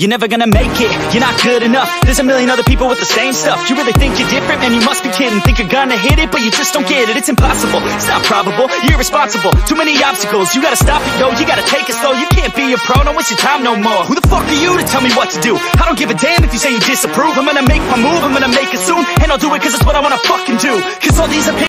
You're never gonna make it, you're not good enough. There's a million other people with the same stuff. You really think you're different? Man, you must be kidding. Think you're gonna hit it, but you just don't get it. It's impossible, it's not probable, you're irresponsible. Too many obstacles, you gotta stop it, yo. You gotta take it slow, you can't be a pro. No, it's your time no more. Who the fuck are you to tell me what to do? I don't give a damn if you say you disapprove. I'm gonna make my move, I'm gonna make it soon. And I'll do it cause it's what I wanna fucking do. Cause all these opinions,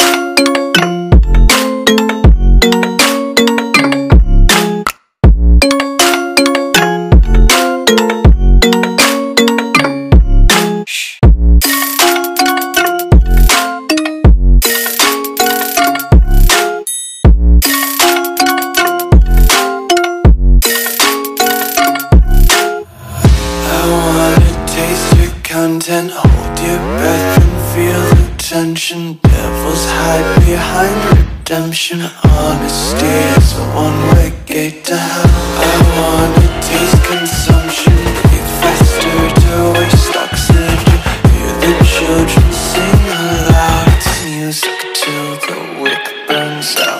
Content, hold your breath and feel the tension. Devils hide behind redemption. Honesty is a one-way gate to hell. I wanna taste consumption. Breathe faster to waste oxygen. Hear the children sing aloud. It's music till the wick burns out.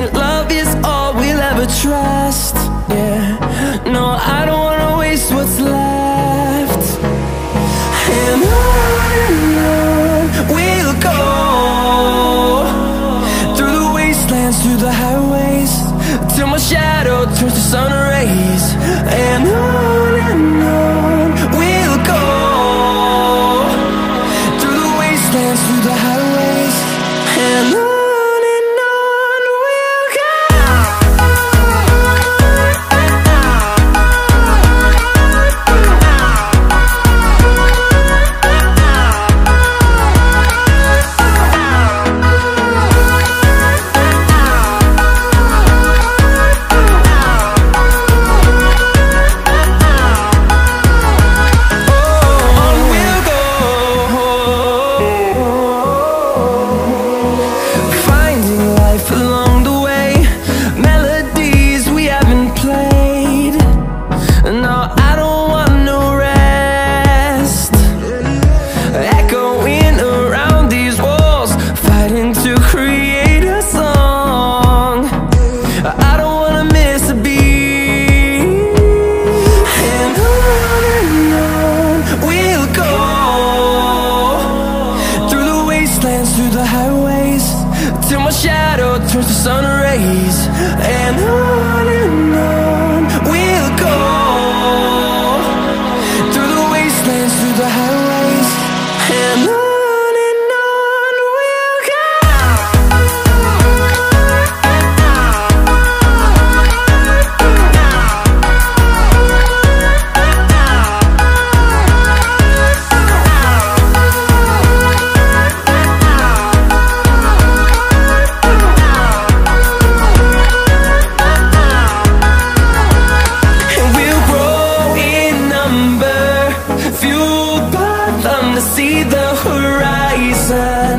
and love is all we'll ever trust. Yeah, no, I don't wanna waste what's left. And on we'll go, through the wastelands, through the highways, till my shadow turns to sun rays. And on we'll go, through the wastelands, through the highways. And on we'll go. fathom to see the horizon.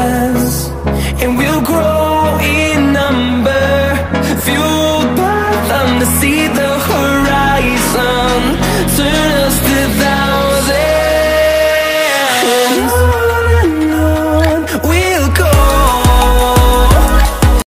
and we'll grow.